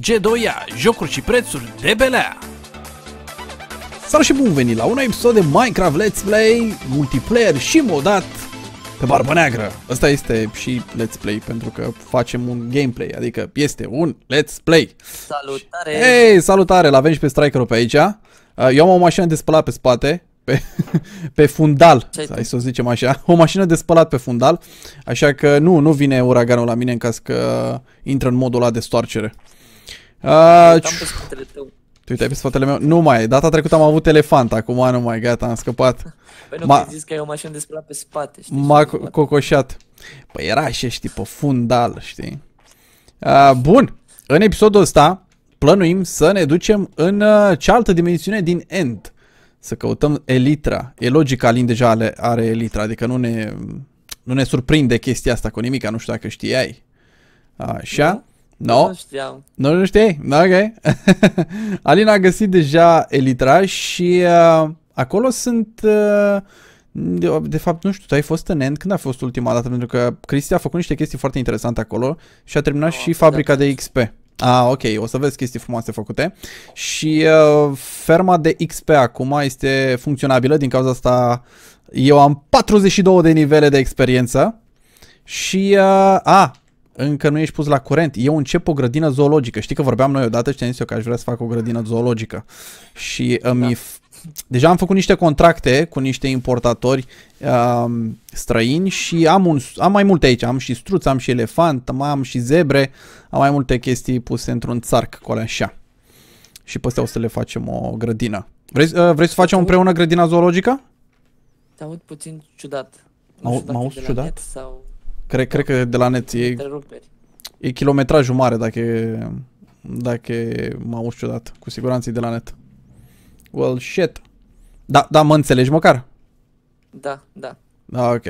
G2A, jocuri și prețuri de belea! Salut și bun venit la un episod de Minecraft Let's Play, multiplayer și modat pe barbă neagră. Asta este și Let's Play pentru că facem un gameplay, adică este un Let's Play. Salutare! Hei, salutare! L-avem și pe Striker-ul pe aici. Eu am o mașină de spălat pe spate, pe fundal, hai să o zicem așa, o mașină de spălat pe fundal, așa că nu vine uraganul la mine în caz că intră în modul ăla de stoarcere. Te uitai pe spatele meu? Nu mai, data trecută am avut elefant, acum nu mai, gata, am scăpat. Păi nu, că zis că e o mașină de spălat pe spate, știi? M-a cocoșat. Păi era așa, știi, pe fundal, știi? Bun, în episodul ăsta plănuim să ne ducem în cealaltă dimensiune din End. Să căutăm Elytra. E logic, Alin deja are Elytra, adică nu ne surprinde chestia asta cu nimica, nu știu dacă știai. Așa? No? Nu știam. Nu știi? Ok. Alin a găsit deja Elytra și acolo sunt... De fapt, nu știu, tu ai fost în End? Când a fost ultima dată? Pentru că Cristi a făcut niște chestii foarte interesante acolo și a terminat și fabrica de XP. Ok, o să vezi chestii frumoase făcute. Și ferma de XP acum este funcționabilă, din cauza asta eu am 42 de nivele de experiență. Și... încă nu ești pus la curent. Eu încep o grădină zoologică. Știi că vorbeam noi odată și te-am zis eu că aș vrea să fac o grădină zoologică. Și deja am făcut niște contracte cu niște importatori străini și am mai multe aici. Am și struț, am și elefant, am și zebre. Am mai multe chestii puse într-un țarc, cu așa. Și pe astea o să le facem o grădină. Vrei să facem împreună grădina zoologică? Te aud puțin ciudat. Mă auzi ciudat? Sau... Cred că de la net e kilometrajul mare dacă mă auzi ciudat. Cu siguranță e de la net. Well, shit. Da, mă înțelegi măcar? Da. Ok.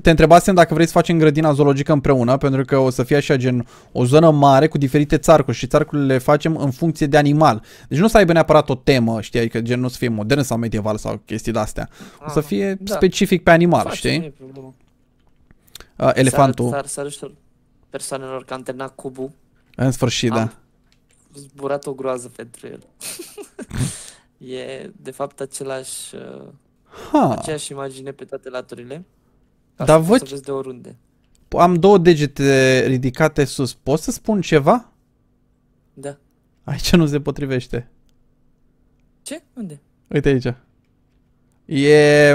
Te întrebasem dacă vrei să facem grădina zoologică împreună, pentru că o să fie așa gen o zonă mare cu diferite țarcuri și țarcurile le facem în funcție de animal. Deci nu să aibă neapărat o temă, știi, adică gen nu să fie modern sau medieval sau chestii de-astea. O să fie specific pe animal, știi? Elefantul. Salutul persoanelor că am terminat cubul. În sfârșit, da. Am zburat o groază pentru el. E, de fapt, aceeași imagine pe toate laturile. Dar văd de oriunde. Am două degete ridicate sus. Poți să spun ceva? Da. Aici nu se potrivește. Ce? Unde? Uite aici. E...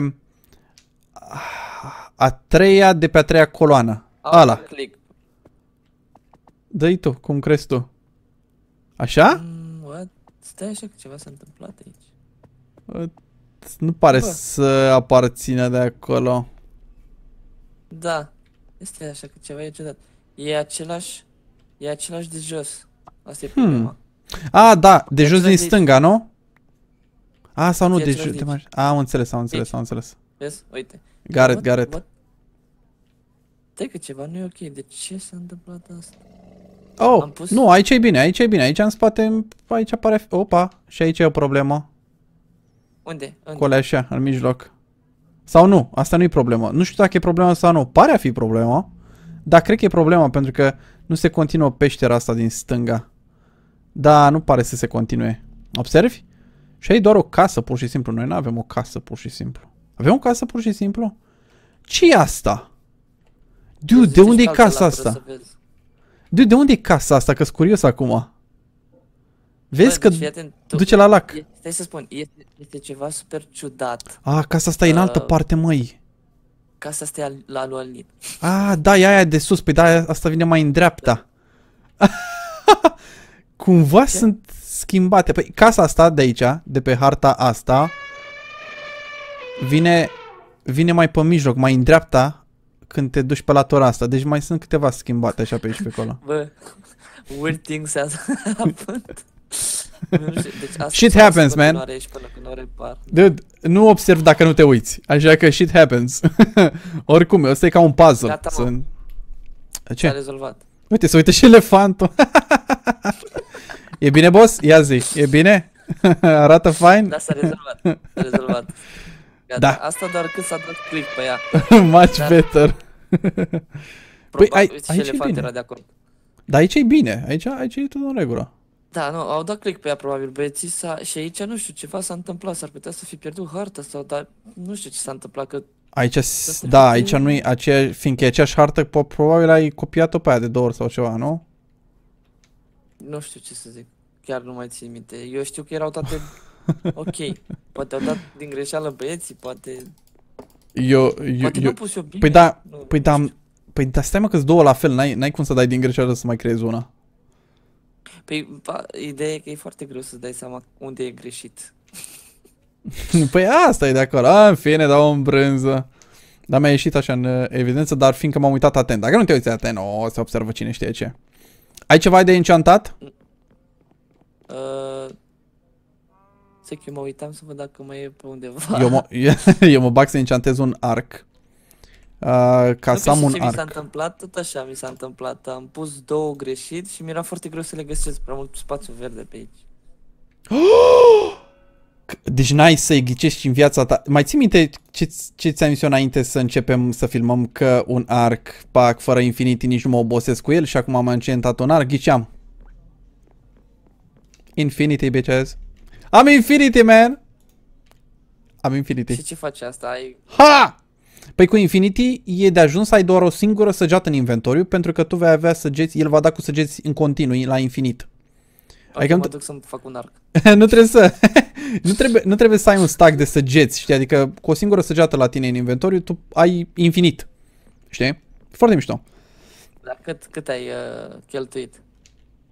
a treia de pe a treia coloană. Ala. Dă-i tu, cum crezi tu. Așa? Stai așa că ceva s-a întâmplat aici. Nu pare să aparțină de acolo. Da. Este așa că ceva e ciudat. E același de jos. Asta e problema. Da, de jos din stânga, nu? Sau nu, de jos. Am înțeles. Vezi? Uite. Gareth. Stai că ceva nu e ok, de ce s-a întâmplat asta? Nu, aici e bine, aici în spate, aici apare, opa, și aici e o problemă. Unde? Cole așa, în mijloc. Sau nu, asta nu e problemă, nu știu dacă e problemă sau nu, pare a fi problemă, dar cred că e problema pentru că nu se continuă peștera asta din stânga. Da, nu pare să se continue, observi? Și aici e doar o casă pur și simplu, noi nu avem o casă pur și simplu. Avem o casă pur și simplu? Ce-i asta? Dude, de unde e casa asta? Dude, de unde e casa asta? Că-s curios acum. Vezi că duce la lac. Stai să spun, este ceva super ciudat. Casa asta e în altă parte, măi. Casa asta e la lui Alin. Da, e aia de sus, pe da, asta vine mai în dreapta. Cumva sunt schimbate. Păi casa asta de aici, de pe harta asta... Vine mai pe mijloc, mai în dreapta când te duci pe latura asta. Deci mai sunt câteva schimbate așa pe aici pe acolo. Bă, weird things happened. Shit happens, man. Dude, nu observ dacă nu te uiți. Așa că shit happens. Oricum, ăsta e ca un puzzle. Gata, ce? S-a rezolvat. Uite, se uită și elefantul. E bine, boss? Ia zi, e bine? Arată fain? Da, s-a rezolvat. Da. Asta doar cât s-a dat click pe ea. Much better. Probabil, și elefant era de acolo. Dar aici e bine, aici e tot în regulă. Da, nu, au dat click pe ea probabil băieții și aici nu știu, ceva s-a întâmplat, s-ar putea să fi pierdut harta sau, dar nu știu ce s-a întâmplat, că... Aici, da, aici nu e aceeași, fiindcă e aceeași hartă, probabil ai copiat-o pe aia de 2 ori sau ceva, nu? Nu știu ce să zic, chiar nu mai țin minte, eu știu că erau toate ok, poate au dat din greșeală băieții, poate... Poate nu pus eu bine. Păi da, nu, păi da, stai mă că-s două la fel, n-ai cum să dai din greșeală să mai creezi una. Păi, ideea e că e foarte greu să-ți dai seama unde e greșit. Păi asta e de acolo, în fine, dau în brânză. Dar mi-a ieșit așa în evidență, dar fiindcă m-am uitat atent. Dacă nu te uiți atent, o să observă cine știe ce. Ai ceva de enchantat? Să că eu mă uitam să văd dacă mai e pe undeva. Eu mă bag să enchantez un arc. Ca să am un arc. Mi s-a întâmplat tot așa, mi s-a întâmplat. Am pus 2 greșit și mi-era foarte greu să le găsesc, prea mult spațiu verde pe aici. Deci n-ai să-i ghicești în viața ta. Mai ții minte ce ți-am zis eu înainte să începem să filmăm, că un arc, pac, fără Infinity nici nu mă obosesc cu el și acum am încentat un arc, ghiceam. Infinity, bitches. Am Infinity, man! Am Infinity. Și ce face asta? Ai... Ha! Păi cu Infinity e de ajuns să ai doar o singură săgeată în inventoriu, pentru că tu vei avea săgeți, el va da cu săgeți în continuu, la infinit. Adică mă duc să-mi fac un arc. Nu trebuie să... nu trebuie să ai un stack de săgeți, știi? Adică cu o singură săgeată la tine în inventoriu, tu ai infinit. Știi? Foarte mișto. Dar cât ai cheltuit?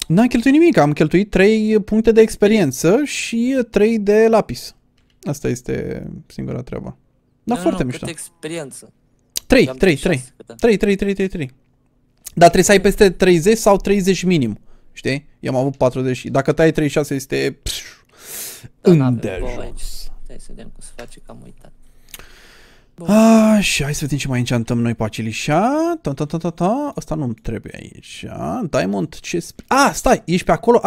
N-am cheltuit nimic, am cheltuit 3 puncte de experiență și 3 de lapis. Asta este singura treabă. Da, foarte mișto. Cât experiență? 3. Dar trebuie să ai peste 30 sau 30 minim. Știi? Eu am avut 40. Dacă tai 36 este... Îndeajuns. Hai să vedem cum se face, că am uitat. Și hai să vedem ce mai enchantăm noi pe acelișa. Asta nu-mi trebuie aici. Diamond, ce... stai, ești pe acolo.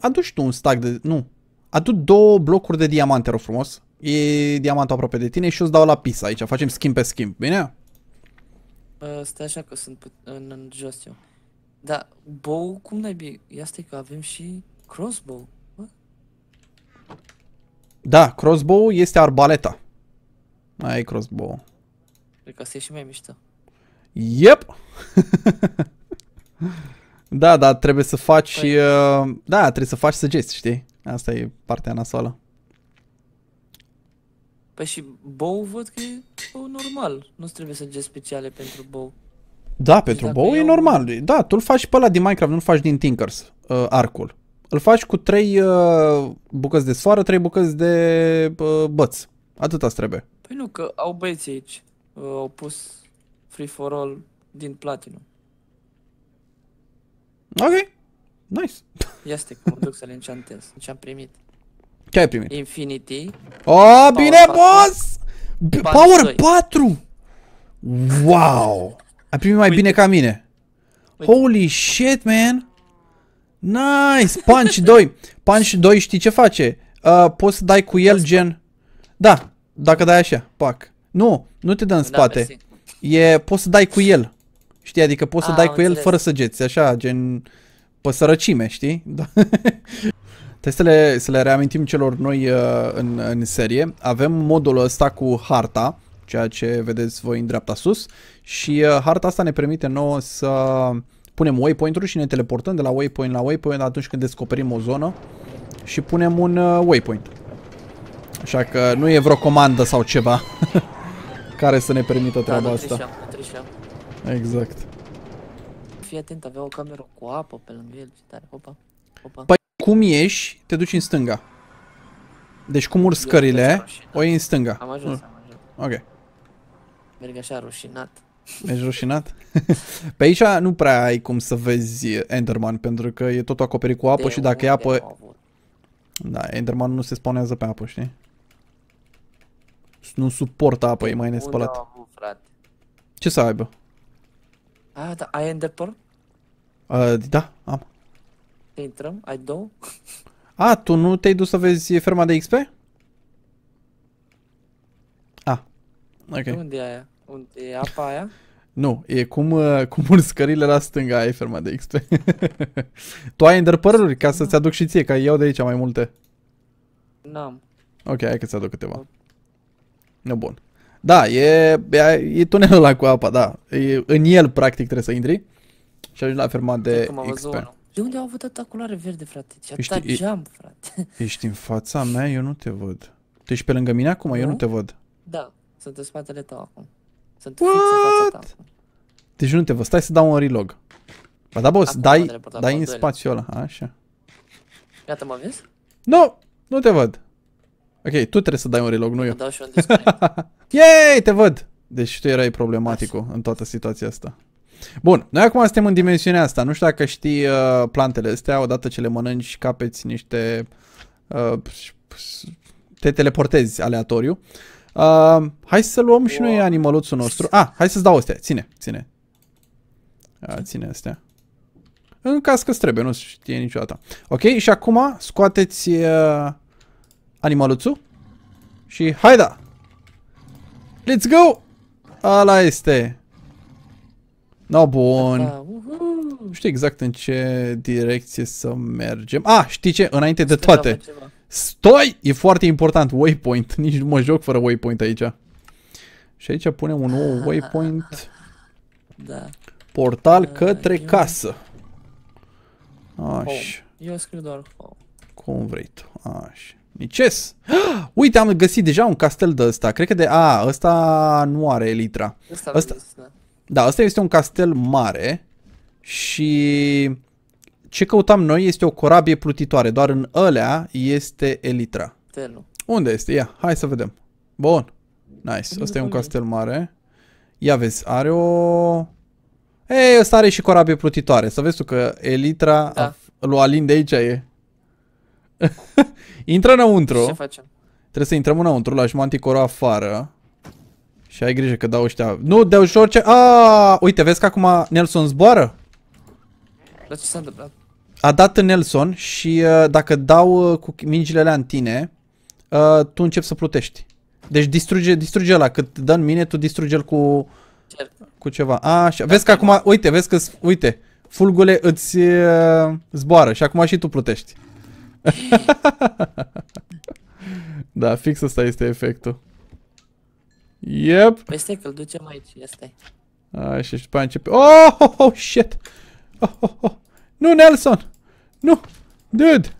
Aduci tu un stack de... Nu. Adu 2 blocuri de diamante, rog frumos. E diamantul aproape de tine și o-ți dau la pis aici. Facem schimb pe schimb, bine? Stai așa că sunt în jos eu. Dar bow, cum naibii? Ia stai că avem și crossbow. Bă? Da, crossbow este arbaleta. Aia e crossbow. Cred că asta e și mai mișto. Yep! Da, dar trebuie să faci... Păi... Da, trebuie să faci săgeți, știi? Asta e partea nasoală. Păi și bow văd că e bow normal, nu-ți trebuie săgeți speciale pentru bow. Da, deci pentru bow e normal, da, tu îl faci pe ăla din Minecraft, nu-l faci din Tinkers, arcul. Îl faci cu 3 bucăți de soară, 3 bucăți de băți, atâta-ți trebuie. Păi nu, că au băieți aici, au pus free for all din platinum. Ok, nice. Ia stai că mă duc să le enchantez, ce am primit. Ce ai primit? Infinity. Oh, bine, boss! Power 4! Wow! Ai primit mai bine ca mine. Holy shit, man! Nice! Punch 2. Punch 2 știi ce face? Poți să dai cu el gen... Da, dacă dai așa, pac. Nu te dă în spate. Poți să dai cu el. Știi, adică poți să dai cu el fără săgeți. Așa, gen... Păsărăcime, știi? Da. Trebuie să le reamintim celor noi în serie. Avem modul ăsta cu harta, ceea ce vedeți voi în dreapta sus. Și harta asta ne permite nouă să punem waypoint-uri și ne teleportăm de la waypoint la waypoint atunci când descoperim o zonă și punem un waypoint. Așa că nu e vreo comandă sau ceva care să ne permită treaba asta. Treșeam. Exact. Fii atent, avea o cameră cu apă pe lângă el. Opa, opa. Păi cum ieși, te duci în stânga. Deci cum urci scările, o iei în stânga. Am ajuns, am ajuns. Ok. Merg așa rușinat. Mergi rușinat? Pe aici nu prea ai cum să vezi Enderman, pentru că e totul acoperit cu apă și dacă e apă... Da, Enderman nu se spawnează pe apă, știi? Nu suportă apă, e mai nespălat. Ce să aibă? Da, ai Enderpearl? Da, am. Intrăm? Ai 2? Tu nu te-ai dus să vezi ferma de XP? Ok. Unde e aia? Unde e apa aia? Nu, e cum urci scările la stânga, ai ferma de XP. Tu ai enderpearl-uri ca să-ți aduc și ție, ca iau de aici mai multe. N-am. Ok, hai că ți aduc câteva. No, bun. Da, e tunelul ăla cu apa, da. În el, practic, trebuie să intri. Și ajungi la ferma de XP. De unde au avut atâta culoare verde, frate? Și atâta geam, frate. Ești în fața mea, eu nu te văd. Tu ești pe lângă mine acum? Eu nu te văd. Da, sunt în spatele tău acum. Sunt fix în fața ta. Deci nu te văd, stai să dau un relog. Ba da, boss, dai în spațiul ăla, așa. Gata, mă vezi? Nu, nu te văd. Ok, tu trebuie să dai un relog, nu eu. Dau și un disconnect. Yay, te văd! Deci tu erai problematicul în toată situația asta. Bun, noi acum suntem în dimensiunea asta. Nu știu dacă știi plantele astea. Odată ce le mănânci, capeți niște... te teleportezi aleatoriu. Hai să luăm și noi animăluțul nostru. Hai să-ți dau astea. Ține. Ține astea. În caz că-ți trebuie, nu știe niciodată. Ok, și acum scoateți animăluțul. Și hai da! Let's go! Ala este... No, bun. Nu știu exact în ce direcție să mergem. Știi ce? Înainte de toate. Stoi! E foarte important. Waypoint. Nici nu mă joc fără waypoint aici. Și aici punem un nou waypoint. Da. Portal către casă. Așa. Eu scriu doar home. Cum vrei tu. Așa. Nices! Uite, am găsit deja un castel de ăsta. Cred că de... ăsta nu are Elytra. Da, asta este un castel mare și ce căutam noi este o corabie plutitoare, doar în ălea este Elytra. Unde este? Ia, hai să vedem. Bun, nice, asta e un castel mare. Ia vezi, are o... Ei, ăsta are și corabie plutitoare, să vezi tu că Elytra, lui Alin de aici e. Intră înăuntru. Ce facem? Trebuie să intrăm înăuntru, lași manticorul afară. Și ai grijă că dau ăștia. Nu, dau și orice. Uite, vezi că acum Nelson zboară? Dar ce s-a întâmplat? A dat Nelson și dacă dau cu mingile alea în tine, tu începi să plutești. Deci distruge ăla. Cât dă în mine, tu distruge-l cu ceva. Așa. Vezi că acum, uite, uite. Fulgule îți zboară și acum și tu plutești. Da, fix ăsta este efectul. Yep. Păi stai că-l ducem aici, stai. Așa, și după aia începe... Oh, shit! Oh. Nu, Nelson! Nu! Dude!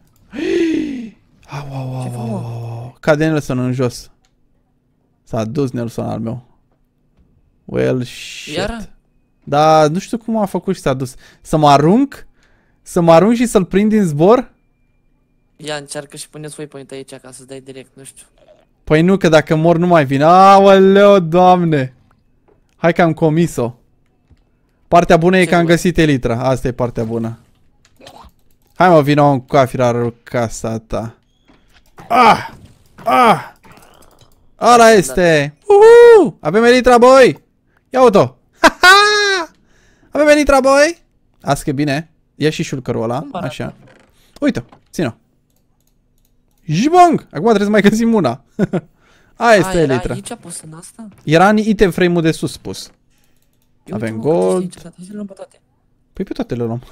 Au. Cade Nelson în jos. S-a dus Nelson al meu. Well, shit. Iară? Dar nu știu cum a făcut și s-a dus. Să mă arunc? Să mă arunc și să-l prind din zbor? Ia, încearcă și puneți waypoint aici ca să-ți dai direct, nu știu. Păi nu, că dacă mor nu mai vin. Aoleo, doamne! Hai că am comis-o. Partea bună e că am găsit Elytra. Asta e partea bună. Hai mă, vină un coafirarul casa ta. Ala este! Avem Elytra, boi! Ia uite-o! Avem Elytra, boi! Asta e bine. Ia și șulcărul ăla. Așa. Uite-o, ține-o. Jibang! Acum trebuie să mai găsim una. Aia este Elytra. Aici pus în asta? Era în item frame-ul de sus pus. Avem gold. Păi pe toate le luăm.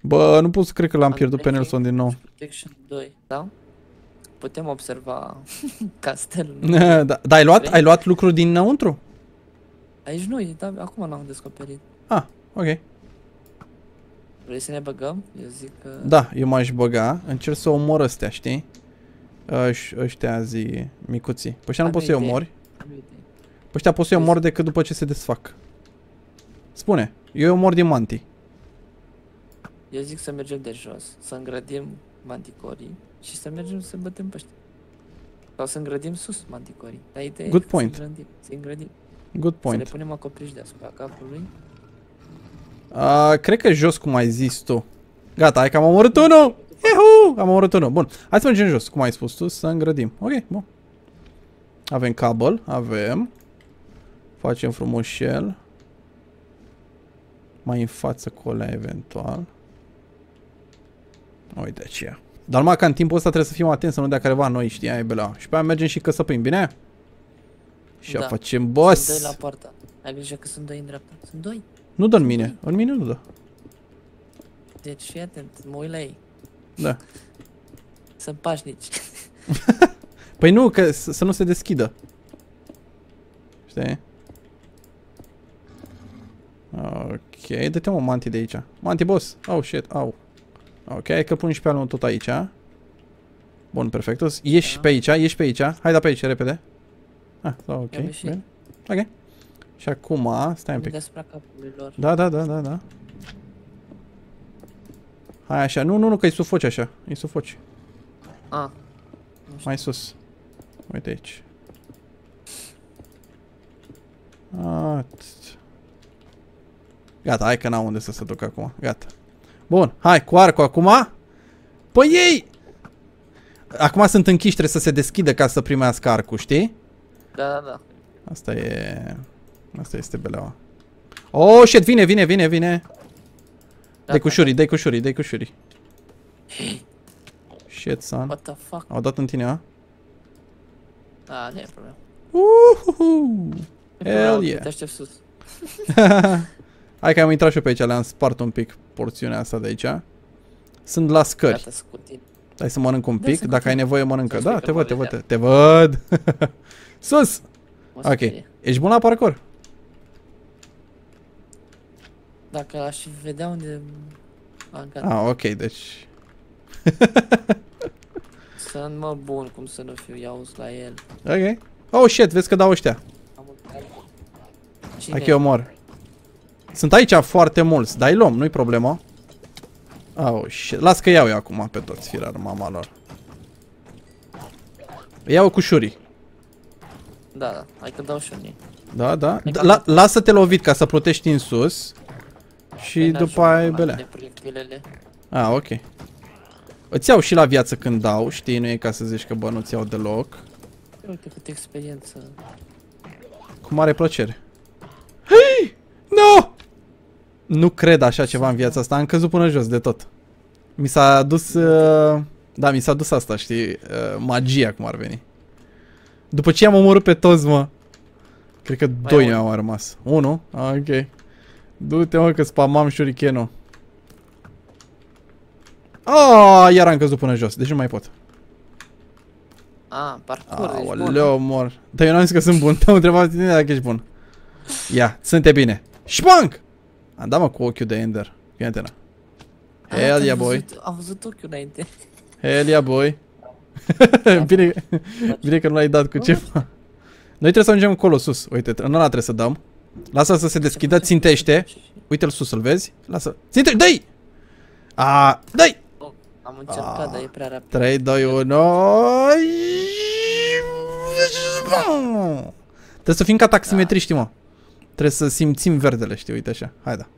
Bă, nu pot să cred că l-am pierdut pe Nelson din nou. Protection 2, da? Putem observa castelul. Dar ai luat lucruri dinăuntru? Aici nu, dar acum l-am descoperit. Ok. Vrei să ne băgăm? Eu zic că... Da, eu m-aș băga. Încerc să omor ăstea, știi? Ăștia zi micuții. Pe ăștia nu poți să-i omori. Pe ăștia poți să-i omori decât după ce se desfac. Spune, eu omor din manti. Eu zic să mergem de jos, să îngrădim manticorii și să mergem să bătem pe ăștia. Sau să îngrădim sus manticorii. Dar ideea e să îngrădim. Good point. Să le punem acoperiș deasupra capului. Cred că jos, cum ai zis tu. Gata, hai că am omorât unul. Am omorât unul. Bun, hai să mergem jos, cum ai spus tu, să îngrădim. Ok, bun. Avem cable, avem. Facem frumos shell. Mai în față cu alea eventual. Uite aceea. Dar numai ca în timpul ăsta trebuie să fim atenți să nu dea careva noi, știi, ai bela. Și pe aia mergem și căsăpim, bine? Și da, facem boss. Sunt doi la poarta. Ai grijă că sunt doi în dreapta. Sunt doi. Nu dă în mine. În mine nu dă. Deci fii atent. Mă uit la ei. Da. Sunt pașnici. Păi nu, că să nu se deschidă. Știi? Ok, dă-te o manti de aici. Manti boss. Oh shit, au. Ok, că pun și pe anul tot aici. Bun, perfect. Ieși da. Pe aici, ieși pe aici. Hai da pe aici, repede. Ah, da, ok. Bine. Ok. Și acum, stai un pic. Deasupra capului lor. Da, da, da, da, da. Hai așa, nu, nu, nu, că îi sufoci așa. Îi sufoci. A. Mai sus. Uite aici. Gata, hai că n-am unde să se ducă acum. Gata. Bun, hai cu arcul acum. Păi ei! Acum sunt închiși, trebuie să se deschidă ca să primească arcul, știi? Da, da, da. Asta e... Asta este beleaua. Oh, shit, vine, vine, vine, vine. Dă-i cu șurii, dă-i cu șurii, dă-i cu șurii. Shit, son. What the fuck? Au dat în tine, a? Da, nu e problemă. Hell yeah. Te aștept sus. Hai că am intrat și eu pe aici, le-am spart un pic porțiunea asta de aici. Sunt la scări. Hai să mănânc un pic, dacă ai nevoie mănâncă. Da, te văd, te văd, te văd. Sus! Ok, ești bun la parkour? Dacă aș vedea unde... Ah, ok, deci... Să nu mă bun, cum să nu fiu, i-auzi la el. Ok. Oh, shit, vezi că dau ăștia. Hai că eu mor. Sunt aici foarte mulți, dar îi luăm, nu-i problemă. Oh, shit. Las că iau eu acum pe toți, firar, mama lor. Iau cu șurii. Da, da, hai că dau șurii. Da, da. Lasă-te lovit ca să plutești în sus. Și după aia e belea. Ah, ok. Îți iau și la viață când dau, știi, nu e ca să zici că bă, nu-ți iau deloc. Uite cât experiență. Cu mare plăcere. Hei! No! Nu cred așa ceva în viața asta, am căzut până jos de tot. Mi s-a dus... Da, mi s-a dus asta, știi, magia cum ar veni. După ce am omorât pe toți, mă. Cred că doi mi-au rămas. Unu? Ok. Du-te, mă, că spamam shurikenul. Oh, iar am căzut până jos, deci nu mai pot. Ah, parkour, ești bun. Aoleu, mor. Dar eu n-am zis că sunt bun, te-am întrebat tine dacă ești bun. Ia, sunte bine. Jibang! Am dat, mă, cu ochiul de Ender. Fii atentă. Hell yeah, boy. Am văzut ochiul înainte. Hell yeah, boy. Bine că nu l-ai dat cu ceva. Noi trebuie să ajungem acolo sus. Uite, în ăla trebuie să dăm. Lasă să se deschidă, țintește. Uite-l sus, îl vezi? Lasă. Țintește, dă-i! A, dă-i! Am încercat, dar e prea rapid. 3, 2, 1... Trebuie să fim ca taximetriști, mă. Trebuie să simțim verdele, știi, uite așa. Hai da.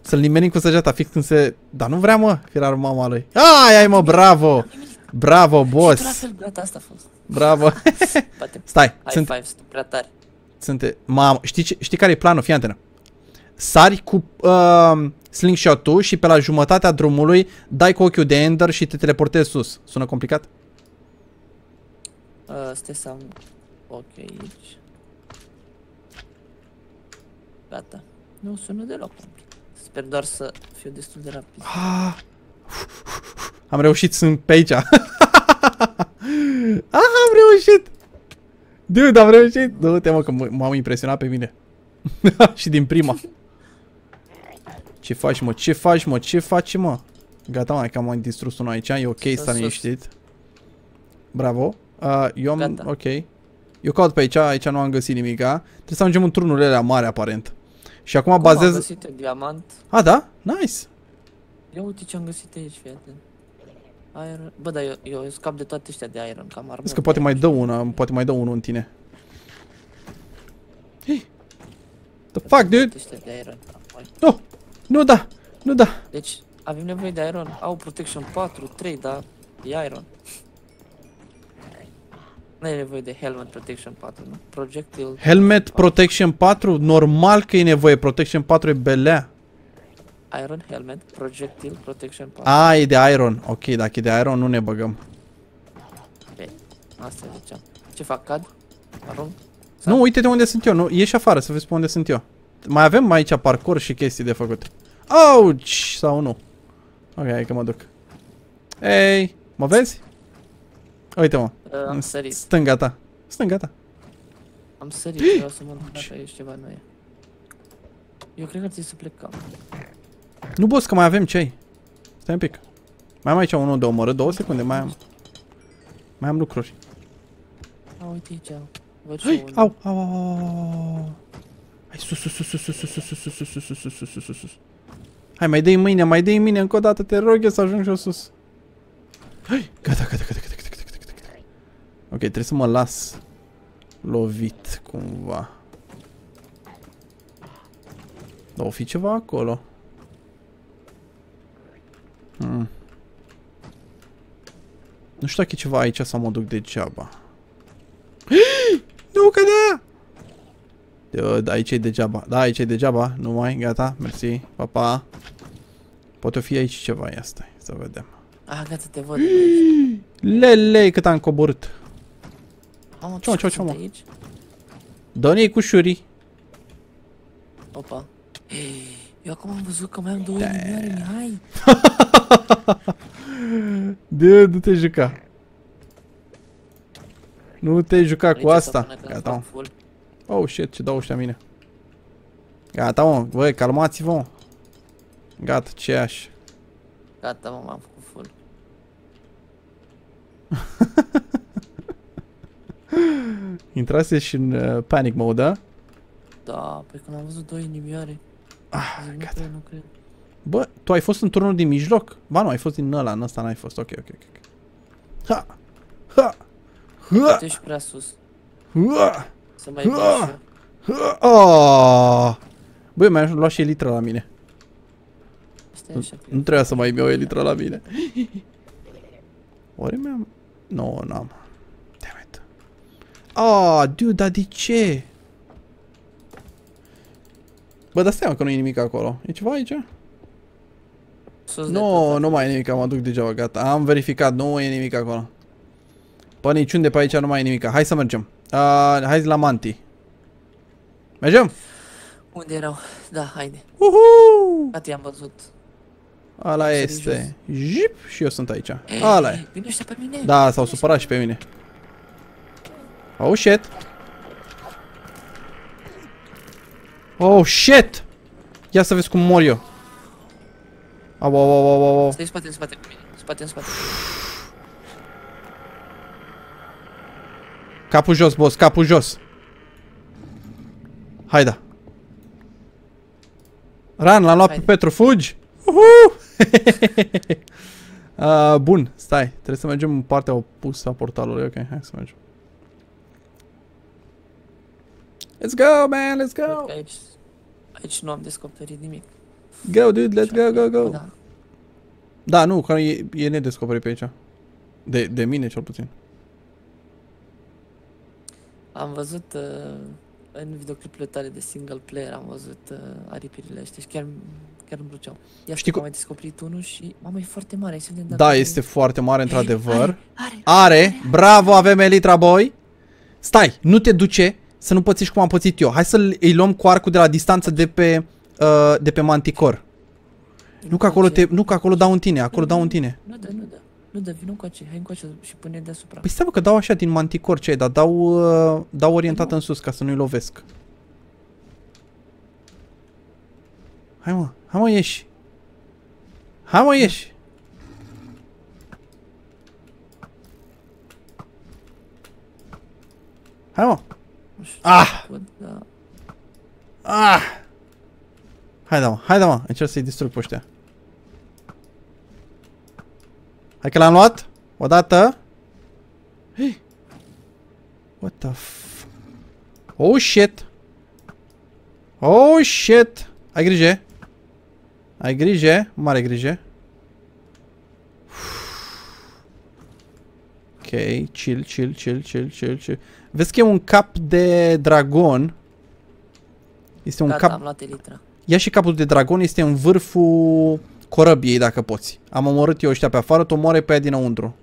Să-l nimerim cu săgeata fix când se... Dar nu vrea, mă, firarul mama lui. Ai, ai, mă, bravo! Bravo, boss! Bravo! Stai, sunt... Mamă, știi care e planul? Fii antenă. Sari cu... slingshot-ul și pe la jumătatea drumului dai cu ochiul de Ender și te teleportezi sus. Sună complicat? Stai să am ochiul aici. Gata. Nu sună deloc complicat. Sper doar să fiu destul de rapid. Am reușit, sunt pe aici. Am reușit! Dude, am reușit! Du-te, mă, că m-am impresionat pe mine. Și din prima. Ce faci, mă? Ce faci, mă? Ce faci, mă? Gata, mai că am distrus unul aici. E ok, stai liniștit. Bravo. Eu am... Ok. Eu caut pe aici. Aici nu am găsit nimica. Trebuie să ajungem în turnurile alea mari, aparent. Și acum bazez... Cum am găsit un diamant? Ah, da? Nice! Eu uite ce am găsit aici, fii atent. Iron... Bă, dar eu scap de toate ăștia de iron, cam armă. Zic că poate mai dă una, poate mai dă unul în tine. Hey. The fuck, dude? Nu! Nu da, nu da. Deci avem nevoie de iron. Au protection 4, 3, da, e iron. Nu e nevoie de helmet protection 4, nu? Projectile... Helmet 4. Protection 4? Normal că e nevoie. Protection 4 e belea. Iron helmet, projectile, protection 4. A, e de iron. Ok, dacă e de iron nu ne băgăm. Ok, asta ziceam. Ce fac, cad? Arunc. Nu, uite de unde sunt eu, nu, ieși afară să vezi pe unde sunt eu. Mai avem aici parcurs și chestii de făcut. Auci! Sau nu? Ok, hai că mă duc. Ei, mă vezi? Uite-mă, am sărit. Stânga ta. Stânga ta. Am sărit, vreau să mă duc dacă ești ceva noi. Eu cred că ți să plecăm. Nu, boss, că mai avem ce-ai. Stai un pic. Mai am aici unul de omorât, 2 secunde, mai am. Mai am lucruri. Au, uite aici. Hei, au, au, au. Hai, sus, sus, sus, sus, sus, sus, sus, sus, sus, sus, sus, sus, sus, sus. Hai, mai dă-i mâine, mai dă-i mâine, încă o dată, te rog eu să ajung și eu sus. Hai, gata, gata, gata, gata, gata, gata, gata. Ok, trebuie să mă las lovit cumva. Dar o fi ceva acolo. Nu știu dacă e ceva aici sau mă duc degeaba. Nu, că da! Da, aici e degeaba. Da, aici e degeaba. Nu mai, gata, mersi, pa, pa. Poate fi aici ceva, ia stai, să vedem. Ah, gata, te văd. Lelei, cât am coborât. Ce-o, mă? Dă-ne-i cu șurii. Opa. Eu acum am văzut că mai am 2 milioane, hai! De, nu te juca. Nu te juca cu asta. Gata, mă. Oh, shit, ce dau ăștia mine. Gata, mă, băi, calmați-vă, mă. Gata, ce aș. Gata, mă, m-am făcut full. Intrase și în panic mode, da? Da, pe când am văzut 2 inimioare. Ah, gata. Bă, tu ai fost în turnul din mijloc? Ba nu, ai fost din ăla, în ăsta n-ai fost. Ok, ok, ok. Ha! Ha! Ha! Tu ești prea sus. Ha! Să mai ha! Ha! Oh! Băi, mi-am luat și Elytra la mine. Nu trebuia să mai iau Elytra la mine. Oare mi-am... No, n-am. Damn it. Ah, dude, dar de ce? Bă, dar stai, că nu e nimic acolo. E ceva aici? Nu, nu mai e nimic, mă duc degeaba, gata. Am verificat, nu e nimic acolo. Păi niciunde pe aici nu mai e nimic. Hai să mergem. Hai la Manti. Mergem? Unde erau? Da, haide. Uhu! Gata, i-am văzut. Ala este. Jip, și eu sunt aici. Ala e. Vine ăștia pe mine. Da, s-au supărat și pe mine. Oh, shit. Oh, shit! Ia să vezi cum mor eu. Au, au, au, au, au. Stai în spate, în spate cu mine. Spate, în spate. Capul jos, boss, capul jos. Haida. Ran, l-am luat pe Petru, fugi! Uhu! Bun, stai. Trebuie să mergem în partea opusă a portalului. Ok, hai să mergem. Let's go, man, let's go! Aici nu am descoperit nimic. Go, dude, let's go, go, go! Da, da, nu, că e nedescoperit pe aici. De mine, cel puțin. Am văzut în videoclipurile tale de single player, am văzut aripirile astea și chiar îmi plăceau. Ia știi cum ai descoperit unul și... Mamă, e foarte mare, ai să vedem dacă... Da, este foarte mare, într-adevăr. Are! Bravo, avem Elytra, boy! Stai, nu te duce! Să nu pățești cum am pățit eu. Hai să-i luăm cu arcul de la distanță de pe Manticor. Nu că acolo dau în tine, acolo dau în tine. Nu da, nu da. Nu da, vino cu aceea, hai încoace și pune deasupra. Păi stai, bă, că dau așa din Manticor ce ai, dar dau orientat în sus ca să nu-i lovesc. Hai, mă, hai, mă, ieși. Hai, mă, ieși. Hai, mă. Ah! Ah! Hai da, mă, hai da, mă, încerc să-i distrug pe ăștia. Hai că l-am luat, odată. Hei! What the f... Oh, shit! Oh, shit! Ai grijă! Ai grijă, mare grijă. Ok, chill, chill, chill, chill, chill, chill. Vezi că e un cap de dragon. Este un cap... am luat Elytra. Ia și capul de dragon, este în vârful corăbiei, dacă poți. Am omorât eu ăștia pe afară, tu omoare pe aia dinăuntru.